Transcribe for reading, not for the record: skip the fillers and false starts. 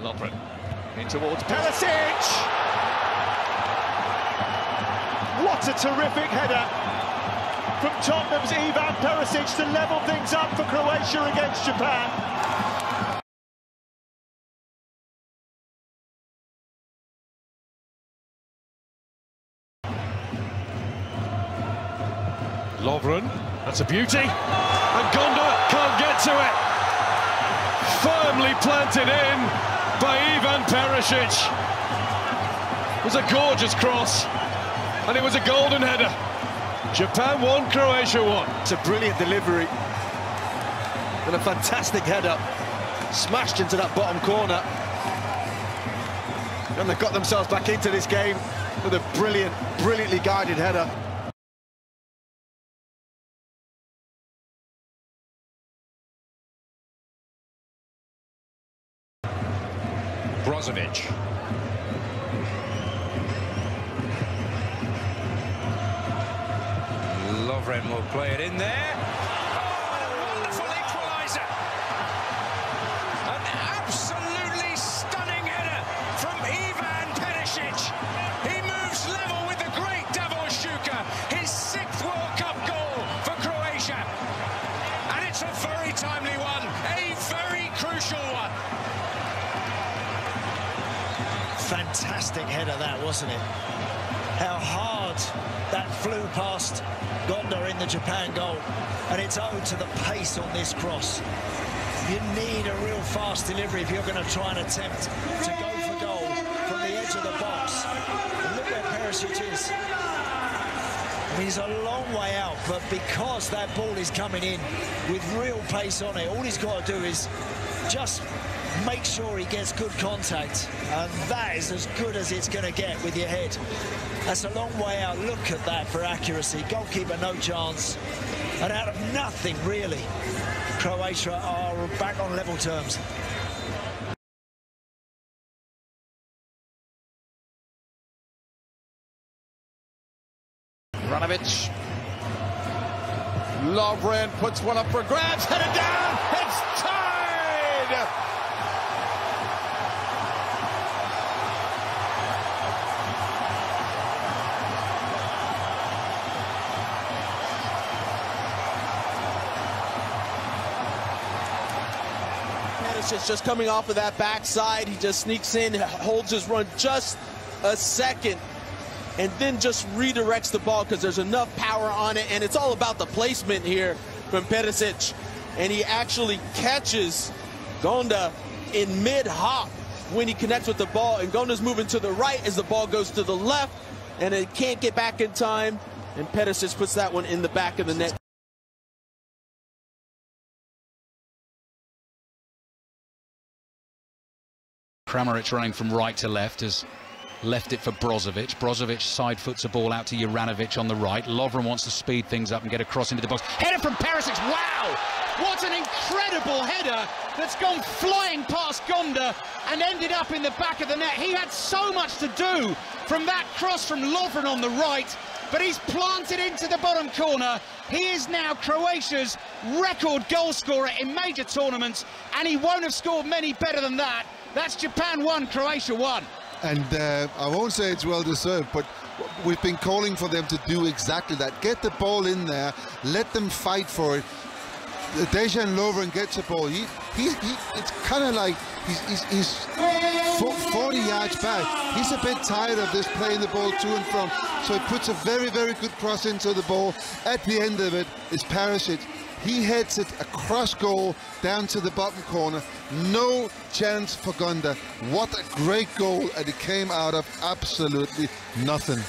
Lovren in towards Perišić. What a terrific header from Tottenham's Ivan Perišić to level things up for Croatia against Japan. Lovren, that's a beauty, and Gonda can't get to it. Firmly planted in by Ivan Perišić. It was a gorgeous cross, and it was a golden header. Japan won, Croatia won. It's a brilliant delivery, and a fantastic header, smashed into that bottom corner. And they've got themselves back into this game with a brilliantly guided header. Brozovic. Lovren will play it in there. Oh, a wonderful equaliser. An absolutely stunning header from Ivan Perišić. He moves level with the great Davor Šuker. His 6th World Cup goal for Croatia. And it's a very timely one, a very crucial one. Fantastic header that, wasn't it? How hard that flew past Gonda in the Japan goal. And it's owed to the pace on this cross. You need a real fast delivery if you're going to try and attempt to go for goal from the edge of the box. And look where Perišić is. I mean, he's a long way out, but because that ball is coming in with real pace on it, all he's got to do is just make sure he gets good contact, and that is as good as it's going to get with your head. That's a long way out. Look at that for accuracy. Goalkeeper, no chance. And out of nothing, really, Croatia are back on level terms. Juranovic. Lovren puts one up for grabs. Headed down. It's tied. It's just coming off of that backside. He just sneaks in, holds his run just a second, and then just redirects the ball because there's enough power on it. And it's all about the placement here from Perišić. And he actually catches Gonda in mid-hop when he connects with the ball. And Gonda's moving to the right as the ball goes to the left, and it can't get back in time. And Perišić puts that one in the back of the net. Kramaric running from right to left has left it for Brozovic. Brozovic side foots a ball out to Juranovic on the right. Lovren wants to speed things up and get across into the box. Header from Perišić. Wow! What an incredible header that's gone flying past Gonda and ended up in the back of the net. He had so much to do from that cross from Lovren on the right, but he's planted into the bottom corner. He is now Croatia's record goal scorer in major tournaments, and he won't have scored many better than that. That's Japan 1, Croatia 1. And I won't say it's well-deserved, but we've been calling for them to do exactly that. Get the ball in there, let them fight for it. Dejan Lovren gets the ball. It's kind of like he's 40 yards back. He's a bit tired of this, playing the ball to and from. So he puts a very, very good cross into the ball. At the end of it is Perišić. He heads it across goal, down to the bottom corner. No chance for Gonda. What a great goal, and it came out of absolutely nothing.